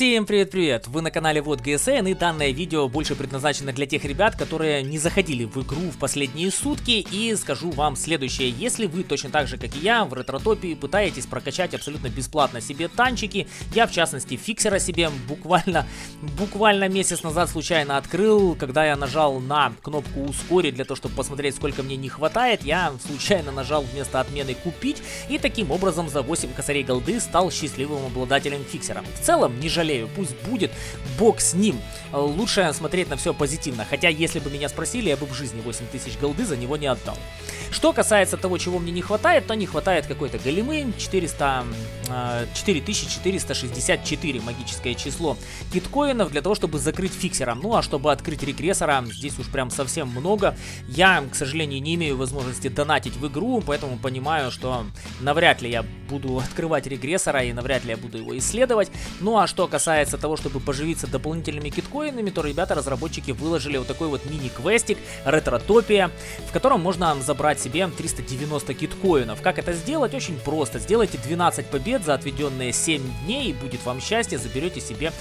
Всем привет-привет! Вы на канале Вот GSN, и данное видео больше предназначено для тех ребят, которые не заходили в игру в последние сутки. И скажу вам следующее: если вы точно так же, как и я, в Ретротопии пытаетесь прокачать абсолютно бесплатно себе танчики, я в частности фиксера себе буквально месяц назад случайно открыл, когда я нажал на кнопку ускорить для того, чтобы посмотреть, сколько мне не хватает, я случайно нажал вместо отмены купить, и таким образом за 8 косарей голды стал счастливым обладателем фиксера. В целом, не жалею, пусть будет, бог с ним. Лучше смотреть на все позитивно, хотя если бы меня спросили, я бы в жизни 8000 голды за него не отдал. Что касается того, чего мне не хватает, то не хватает какой-то големы. 4464 магическое число киткоинов для того, чтобы закрыть фиксера. Ну а чтобы открыть регрессора, здесь уж прям совсем много. Я, к сожалению, не имею возможности донатить в игру, поэтому понимаю, что навряд ли я буду открывать регрессора и навряд ли я буду его исследовать. Ну а что касается того, чтобы поживиться дополнительными киткоинами, то ребята-разработчики выложили вот такой вот мини-квестик Ретротопия, в котором можно забрать себе 390 киткоинов. Как это сделать? Очень просто. Сделайте 12 побед за отведенные 7 дней, и будет вам счастье, заберете себе,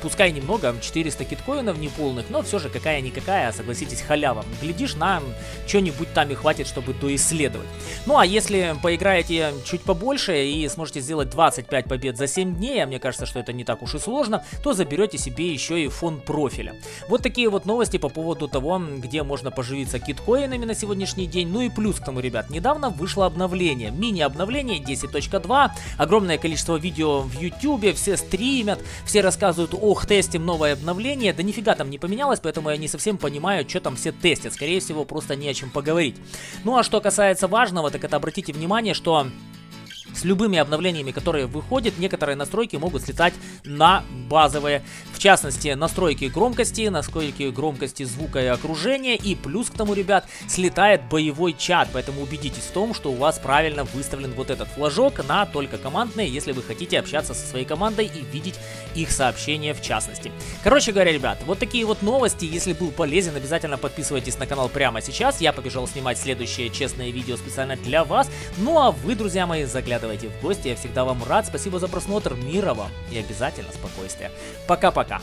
пускай немного, 400 киткоинов неполных, но все же какая-никакая, согласитесь, халява. Глядишь, на что-нибудь там и хватит, чтобы доисследовать. Ну а если поиграете чуть побольше и сможете сделать 25 побед за 7 дней, а мне кажется, что это не так уж и сложно, то заберете себе еще и фон профиля. Вот такие вот новости по поводу того, где можно поживиться киткоинами на сегодняшний день. Ну и плюс к тому, ребят, недавно вышло обновление, мини-обновление 10.2, огромное количество видео в YouTube, все стримят, все рассказывают: ох, тестим новое обновление. Да нифига там не поменялось, поэтому я не совсем понимаю, что там все тестят. Скорее всего, просто не о чем поговорить. Ну а что касается важного, так это обратите внимание, что с любыми обновлениями, которые выходят, некоторые настройки могут слетать на базовые. В частности, настройки громкости звука и окружения. И плюс к тому, ребят, слетает боевой чат. Поэтому убедитесь в том, что у вас правильно выставлен вот этот флажок на только командные, если вы хотите общаться со своей командой и видеть их сообщения в частности. Короче говоря, ребят, вот такие вот новости. Если был полезен, обязательно подписывайтесь на канал прямо сейчас. Я побежал снимать следующее честное видео специально для вас. Ну а вы, друзья мои, заглядывайте в гости, я всегда вам рад. Спасибо за просмотр, мира вам и обязательно спокойствия. Пока-пока.